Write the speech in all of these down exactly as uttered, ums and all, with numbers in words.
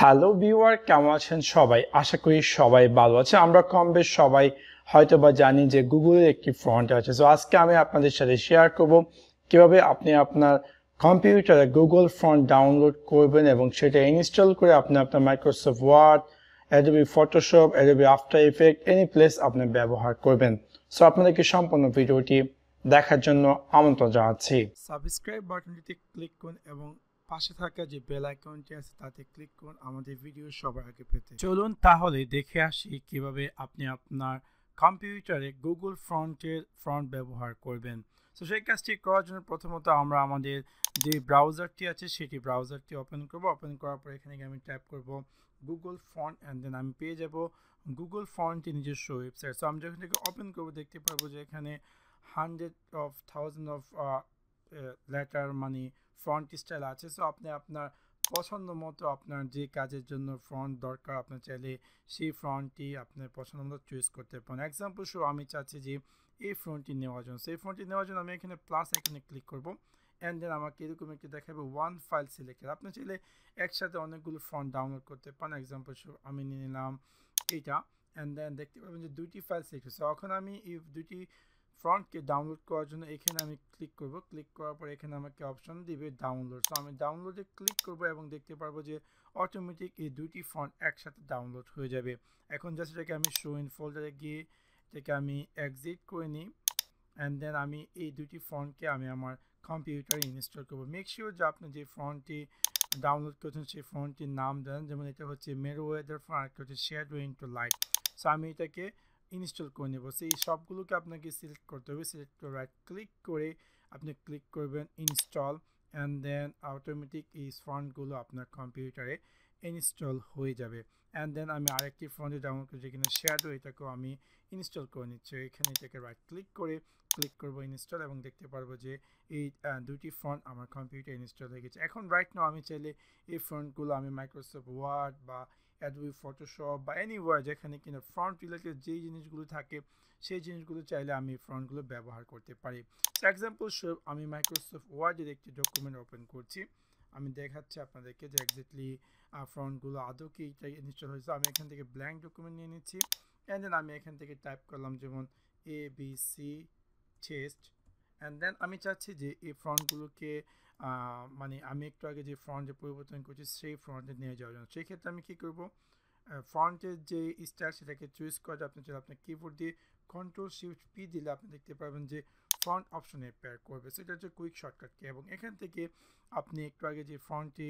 Hello viewer, কেমন আছেন সবাই? আশা করি সবাই ভালো আছেন। আমরা কম বেশ সবাই হয়তোবা জানি যে গুগলের একটি ফন্ট আছে। সো আজকে আমি আপনাদের সাথে শেয়ার করব কিভাবে আপনি আপনার কম্পিউটারে গুগল ফন্ট ডাউনলোড করবেন এবং সেটা ইনস্টল করে আপনি আপনার Microsoft Word, Adobe Photoshop, Adobe After Effect any place আপনি ব্যবহার করবেন। সো আপনাদেরকে সম্পূর্ণ ভিডিওটি দেখার জন্য আমন্ত্রণ জানাচ্ছি। সাবস্ক্রাইব বাটনটিতে ক্লিক করুন এবং পাশে থাকা যে বেল আইকনটি আছে তাতে ক্লিক করুন আমাদের ভিডিও সবার আগে পেতে। চলুন তাহলে দেখে আসি কিভাবে আপনি আপনার কম্পিউটারে গুগল ফন্টের ফন্ট ব্যবহার করবেন। তো সেই কাজটি করার জন্য প্রথমত আমরা আমাদের যে ব্রাউজারটি আছে সেটি ব্রাউজারটি ওপেন করব। ওপেন করার পর এখানে আমি ট্যাপ করব গুগল ফন্ট অ্যান্ড দেন আমি পেয়ে যাব গুগল ফন্টের নিজস্ব ওয়েবসাইট। সো আমি যখন থেকে ওপেন করব দেখতে পারবো যে এখানে hundred of thousand of letter মানে ফন্ট স্টাইল আছে। সো আপনি আপনার পছন্দ মতো আপনার যে কাজের জন্য ফন্ট দরকার আপনার চাইলে সেই ফন্টটি আপনার পছন্দ মতো চুজ করতে পারেন। এক্সাম্পল শো আমি চাচ্ছি যে এই ফন্টটি নেওয়ার জন্য। সেই ফন্টটি নেওয়ার জন্য আমি এখানে প্লাস এখানে ক্লিক করব অ্যান্ড দেন আমাকে এরকম একটি দেখাবে ওয়ান ফাইল সিলেক্টেড। আপনি চাইলে একসাথে অনেকগুলো ফন্ট ডাউনলোড করতে পারেন। এক্সাম্পল শো আমি নিয়ে নিলাম এইটা অ্যান্ড দেন দেখতে পাবেন যে দুটি ফাইল সিলেক্ট হয়েছে। এখন আমি এই দুটি ফন্টকে ডাউনলোড করার জন্য এখানে আমি ক্লিক করব। ক্লিক করার পর এখানে আমাকে অপশন দিবে ডাউনলোড। সো আমি ডাউনলোডে ক্লিক করব এবং দেখতে পারবো যে অটোমেটিক এই দুটি ফন্ট একসাথে ডাউনলোড হয়ে যাবে। এখন জাস্ট এটাকে আমি শো ইন ফোল্ডারে গিয়ে এটাকে আমি এক্সিট করে নিই অ্যান্ড দেন আমি এই দুটি ফন্টকে আমি আমার কম্পিউটারে ইনস্টল করব। মেক শিওর যে আপনি যে ফন্টটি ডাউনলোড করছেন সেই ফন্টটির নাম দেন, যেমন এটা হচ্ছে মেরো ওয়েদার ফন্ট, একটা হচ্ছে শ্যাডো ইনটু লাইট। সো আমি এটাকে ইনস্টল করে নেব। সেই সবগুলোকে আপনাকে সিলেক্ট করতে হবে। সিলেক্ট করে রাইট ক্লিক করে আপনি ক্লিক করবেন ইনস্টল অ্যান্ড দেন অটোমেটিক এই ফন্টগুলো আপনার কম্পিউটারে ইনস্টল হয়ে যাবে। অ্যান্ড দেন আমি আরেকটি ফন্টে ডাউনলোড করি যেখানে শ্যাডো, এটাকেও আমি ইনস্টল করে নিচ্ছি। এখানে এটাকে রাইট ক্লিক করে ক্লিক করব ইনস্টল এবং দেখতে পারবো যে এই দুটি ফন্ট আমার কম্পিউটারে ইনস্টল হয়ে গেছে। এখন রাইট নাও আমি চাইলে এই ফন্টগুলো আমি মাইক্রোসফট ওয়ার্ড বা অ্যাডোবি ফটোশপ বা এনিওয়ার যেখানে কিনা ফন্ট রিলেটেড যেই জিনিসগুলো থাকে সেই জিনিসগুলো চাইলে আমি ফন্টগুলো ব্যবহার করতে পারি। এক্সাম্পল স্বরূপ আমি মাইক্রোসফট ওয়ার্ডের একটি ডকুমেন্ট ওপেন করছি। আমি দেখাচ্ছি আপনাদেরকে যে এক্স্যাক্টলি ফন্টগুলো আদৌ কি এটা ইনস্টল হয়েছে। আমি এখান থেকে ব্ল্যাঙ্ক ডকুমেন্ট নিয়ে নিচ্ছি অ্যান্ড দেন আমি এখান থেকে টাইপ করলাম যেমন A B C chest and then আমি চাচ্ছি যে এই ফন্টগুলোকে মানে আমি একটু আগে যে ফন্টে পরিবর্তন করছি সেই ফন্টে নিয়ে যাওয়ার জন্য। সেক্ষেত্রে আমি কী করবো, ফন্টের যে স্টাইল সেটাকে চুজ করা যায়। আপনি যদি আপনার কিবোর্ড দিয়ে কন্ট্রোল শিফট পি দিলে আপনি দেখতে পাবেন যে ফন্ট অপশনে পেয়ার করবে। সেটা হচ্ছে কুইক শর্টকাটকে এবং এখান থেকে আপনি একটু আগে যে ফন্টটি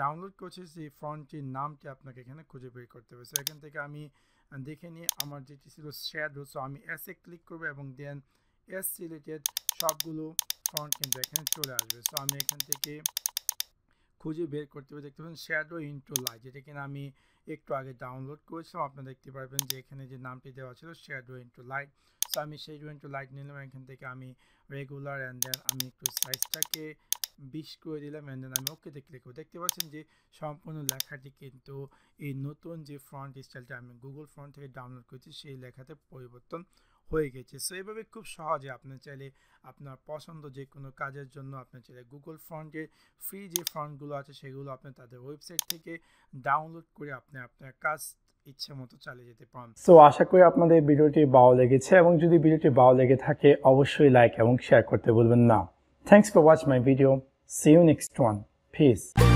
ডাউনলোড করছেন সেই ফন্টটির নামটি আপনাকে এখানে খুঁজে বের করতে হবে। সো এখান থেকে আমি দেখে নিয়ে আমার যেটি ছিল শ্যাডো, সো আমি এস এ ক্লিক করবো এবং দেন এস রিলেটেড সবগুলো ফন্ট কিন্তু এখানে চলে আসবে। সো আমি এখান থেকে খুঁজে বের করতে পারি। দেখতে পাবেন শ্যাডো ইনটু লাইট, যেটা কিনা আমি একটু আগে ডাউনলোড করেছিলাম। আপনারা দেখতে পারবেন যে এখানে যে নামটি দেওয়া ছিল শ্যাডো ইনটু লাইট। সো আমি শ্যাডো ইনটু লাইট নিলাম, এখান থেকে আমি রেগুলার অ্যান্ড দেন আমি একটু সাইজটাকে বিশ করে দিলাম অ্যান্ড দেন আমি ওকেতে ক্লিক করব। দেখতে পাচ্ছেন যে সম্পূর্ণ লেখাটি কিন্তু এই নতুন যে ফন্ট স্টাইলটা আমি গুগল ফন্ট থেকে ডাউনলোড করেছি সেই লেখাতে পরিবর্তন হয়ে গেছে। সো এইভাবে খুব সহজে আপনি চাইলে আপনার পছন্দ যে কোনো কাজের জন্য আপনি চাইলে গুগল ফন্টের ফ্রি যে ফন্টগুলো আছে সেগুলো আপনি তাদের ওয়েবসাইট থেকে ডাউনলোড করে আপনি আপনার কাজ ইচ্ছে মতো চালিয়ে যেতে পারেন। সো আশা করি আপনাদের ভিডিওটি ভালো লেগেছে এবং যদি ভিডিওটি ভালো লেগে থাকে অবশ্যই লাইক এবং শেয়ার করতে বলবেন না। Thanks for watch my video. See you next one. Piece.